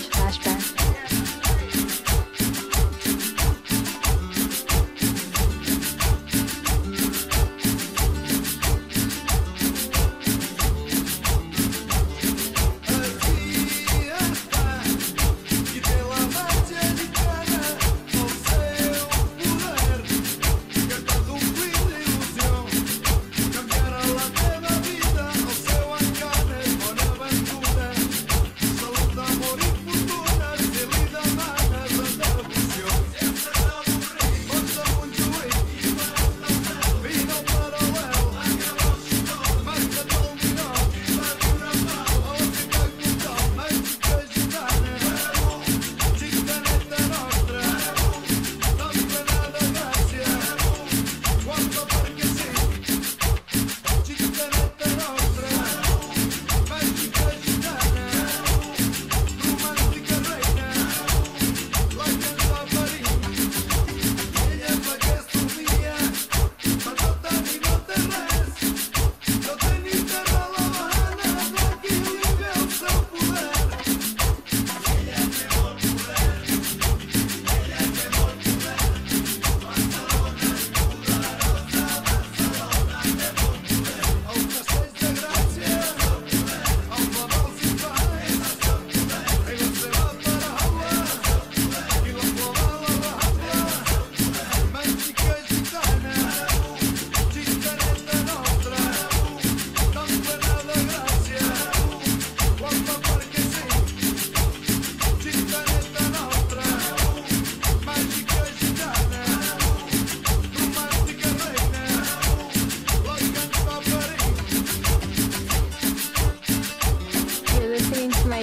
Georges Flashback. My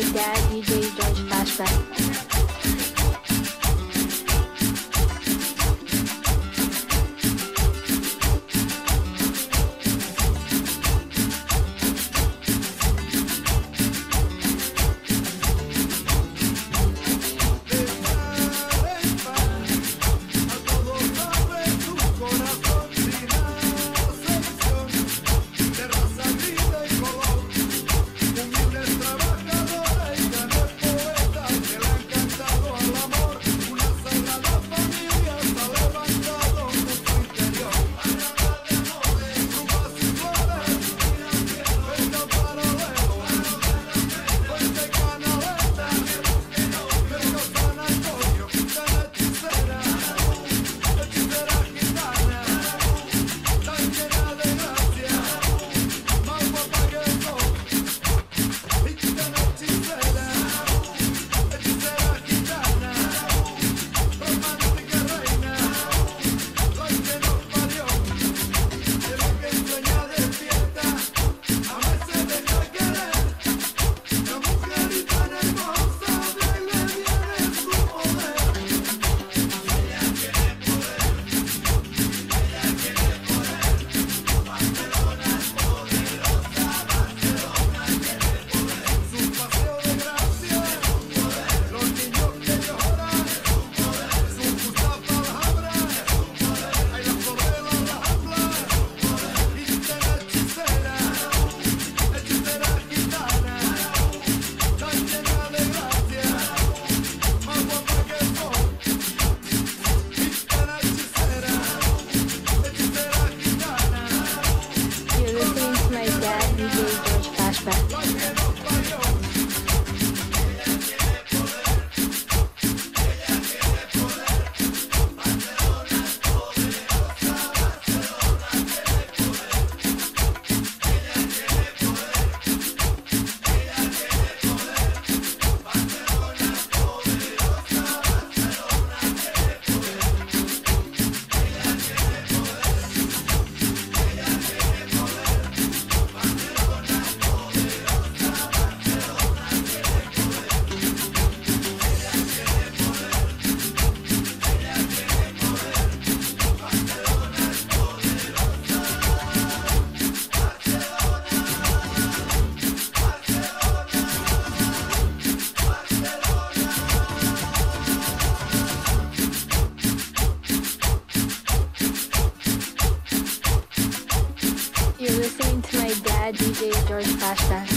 dad, DJ Georges Flashback. DJ Georges Flashback.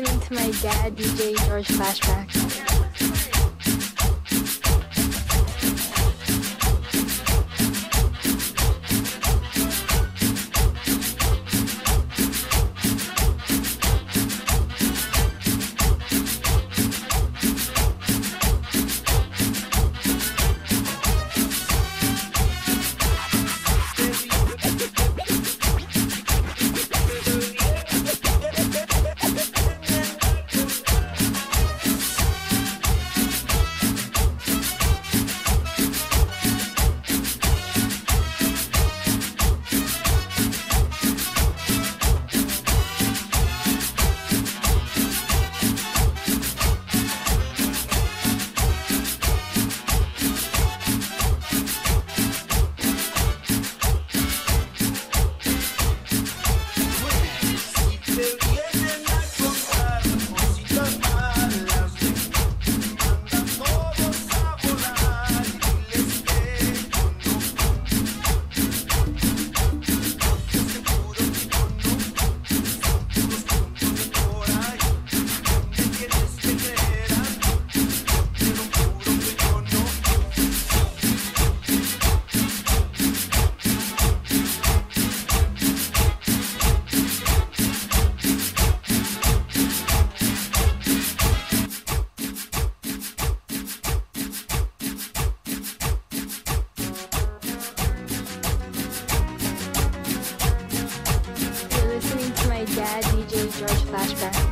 listening to my dad, DJ Georges Flashback. Dad, DJ Georges Flashback.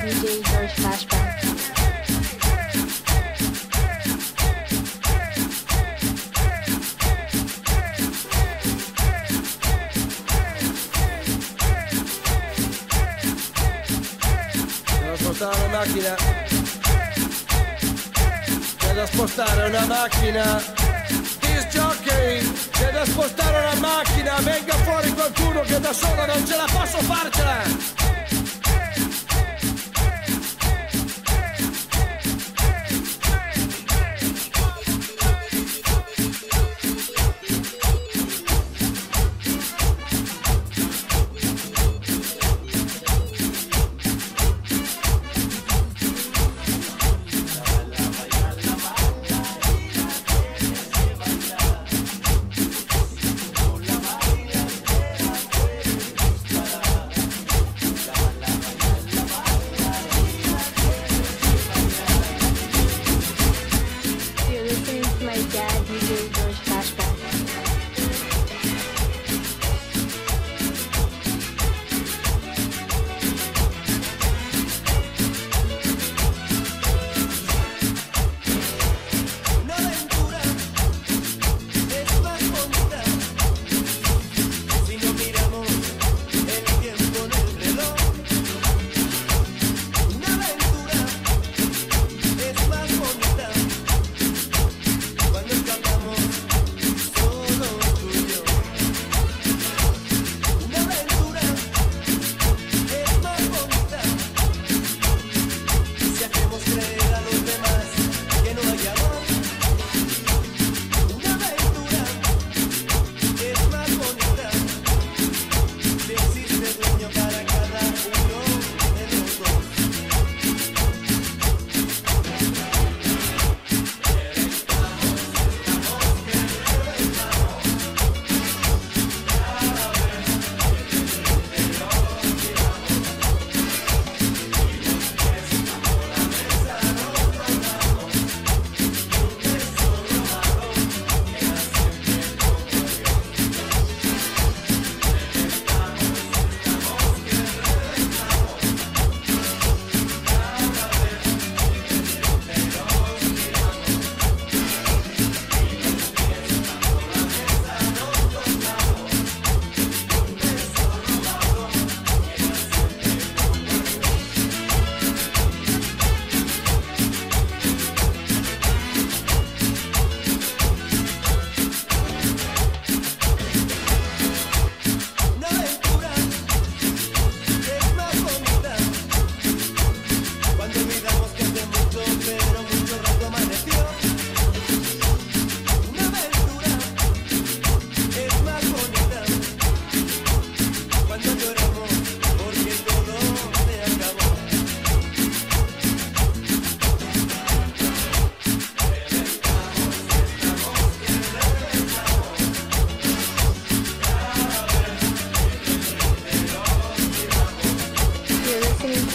DJ Georges Flashback. Devo spostare una macchina. Devo spostare una macchina. C'è da spostare una macchina, venga fuori qualcuno che da solo non ce la posso farcela.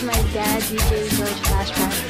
My dad, DJ Georges Flashback.